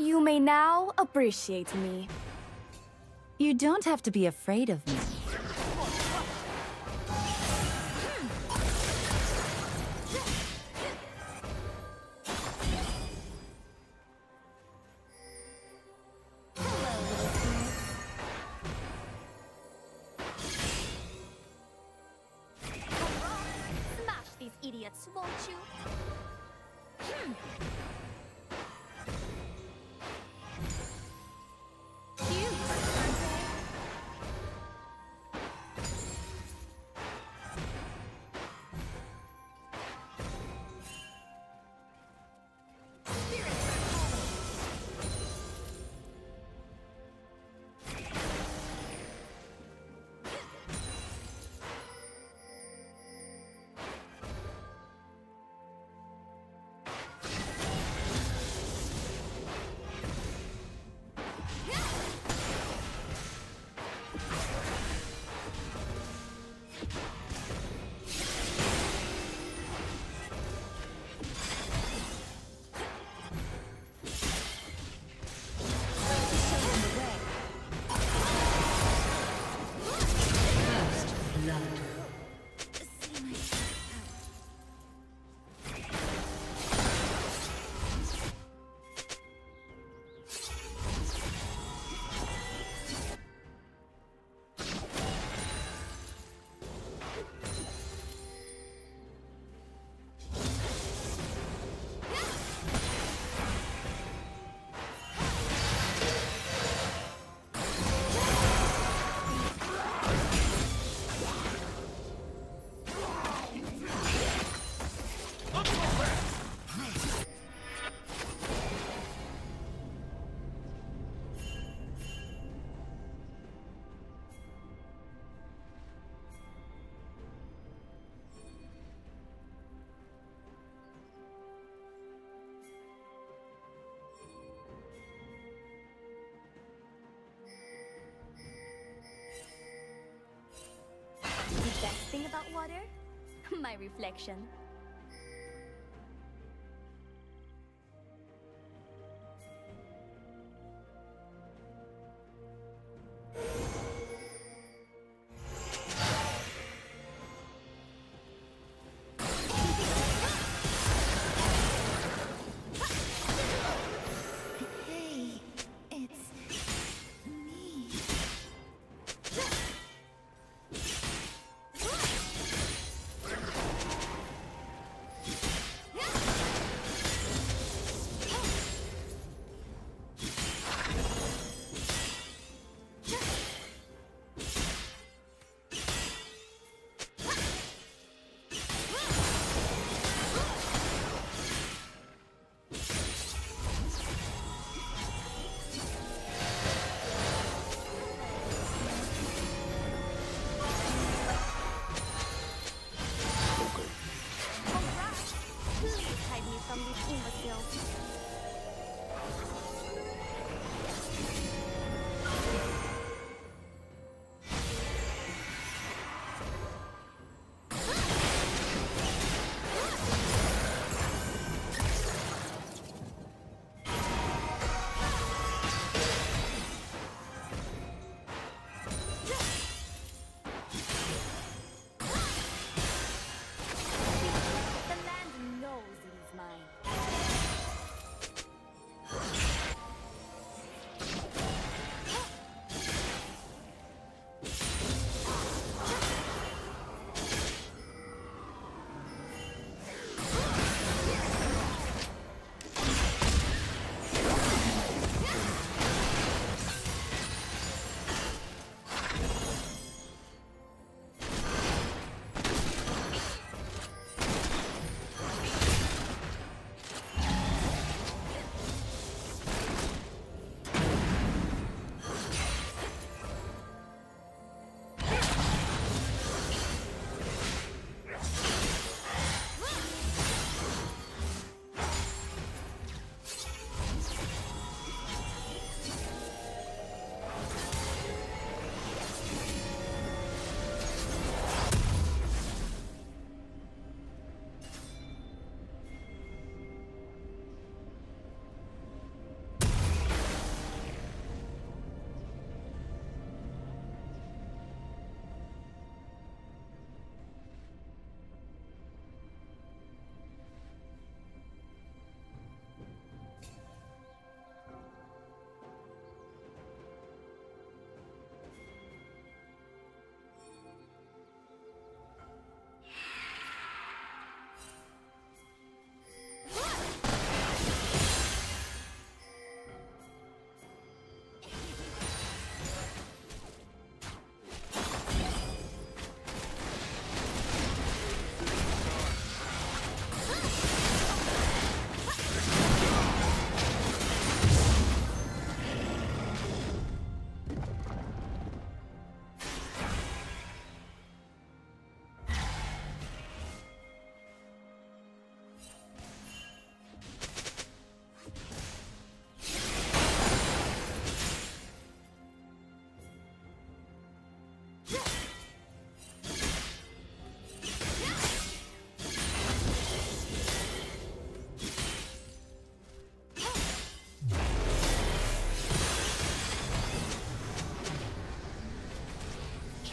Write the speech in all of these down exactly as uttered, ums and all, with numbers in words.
You may now appreciate me. You don't have to be afraid of me. Idiots, won't you? Hmm. Thing about water? My reflection.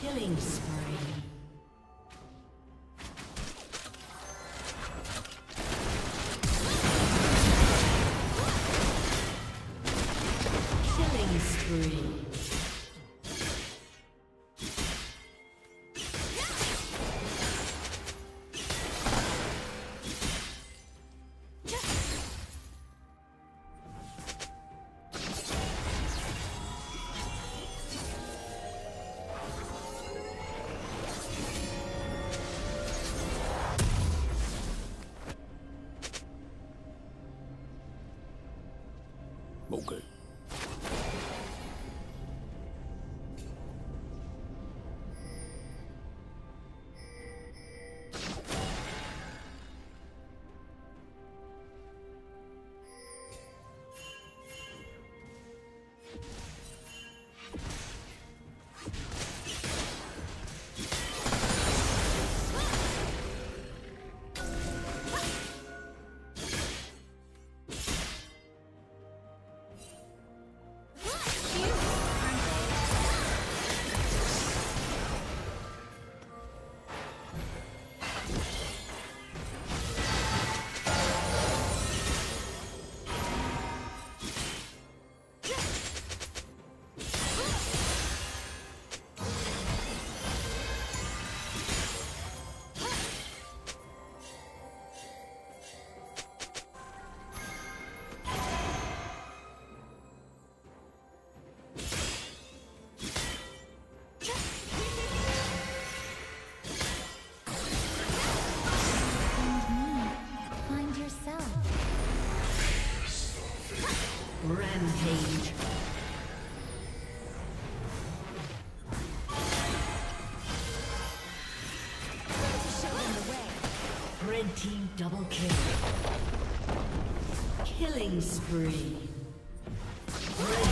Killing spree. Okay. Rampage. Red team double kill. Killing spree. Red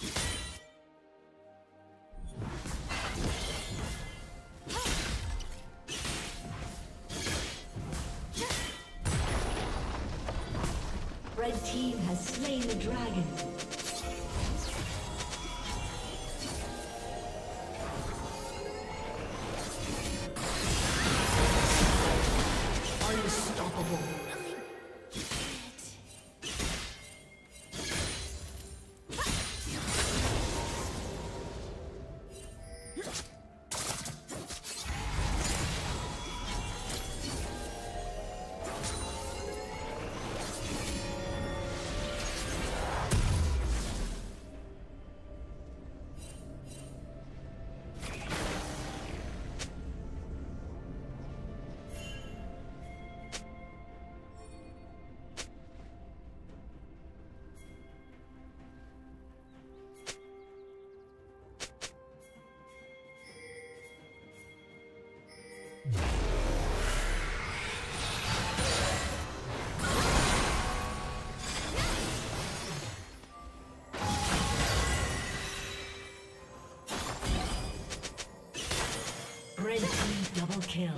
team double kill. Rampage. Red team has slain the dragon. Unstoppable. Red team double kill.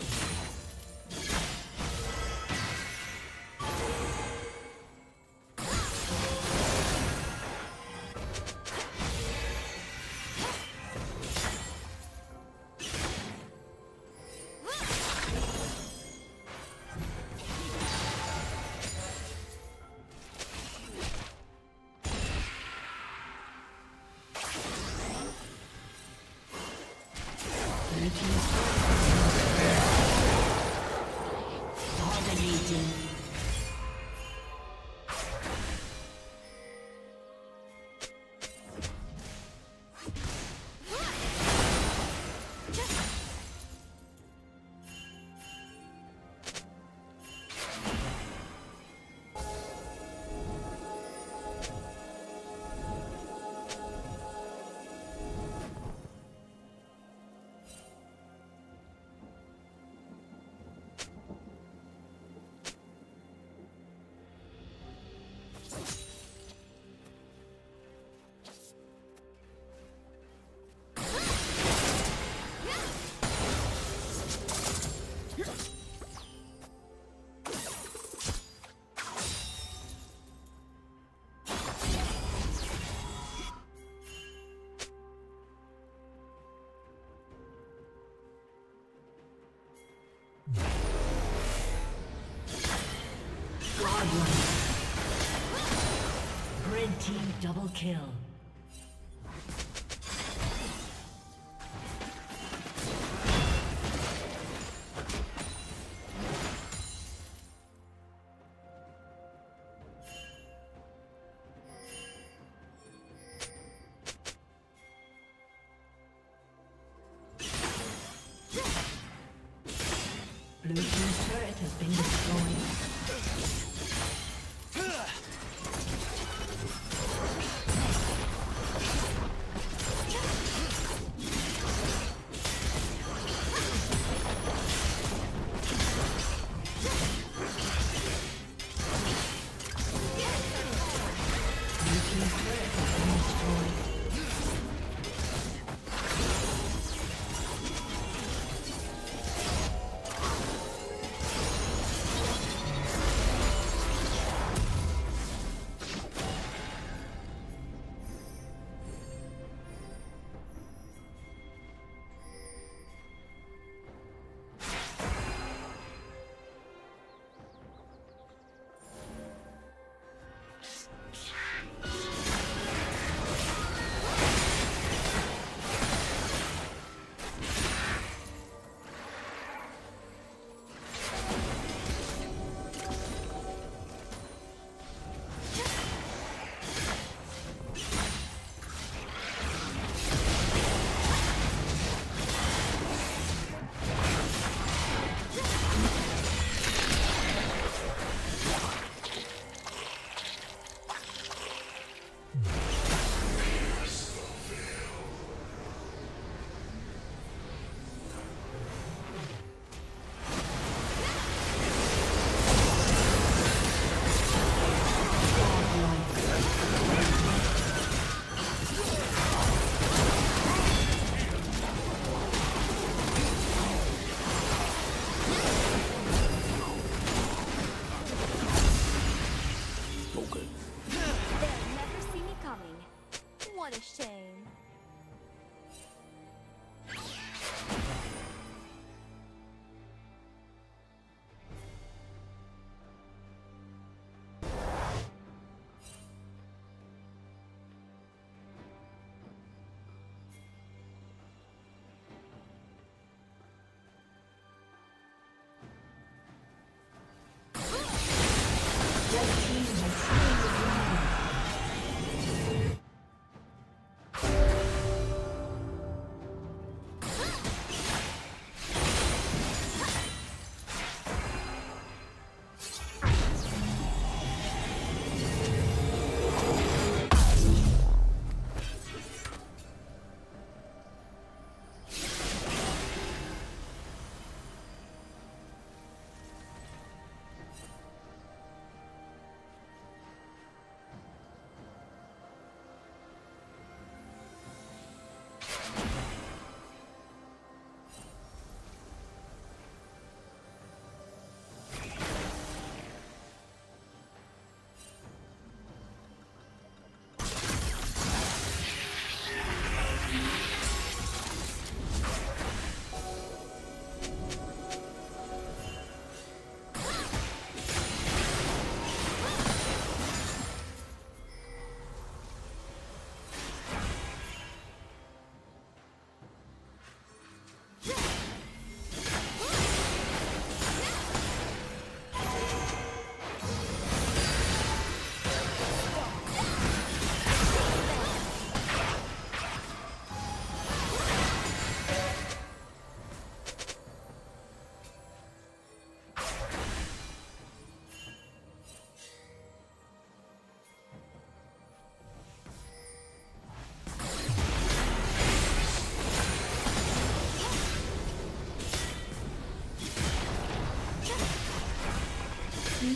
Double kill. Blue team's turret has been destroyed.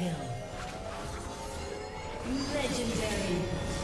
Kill. Legendary.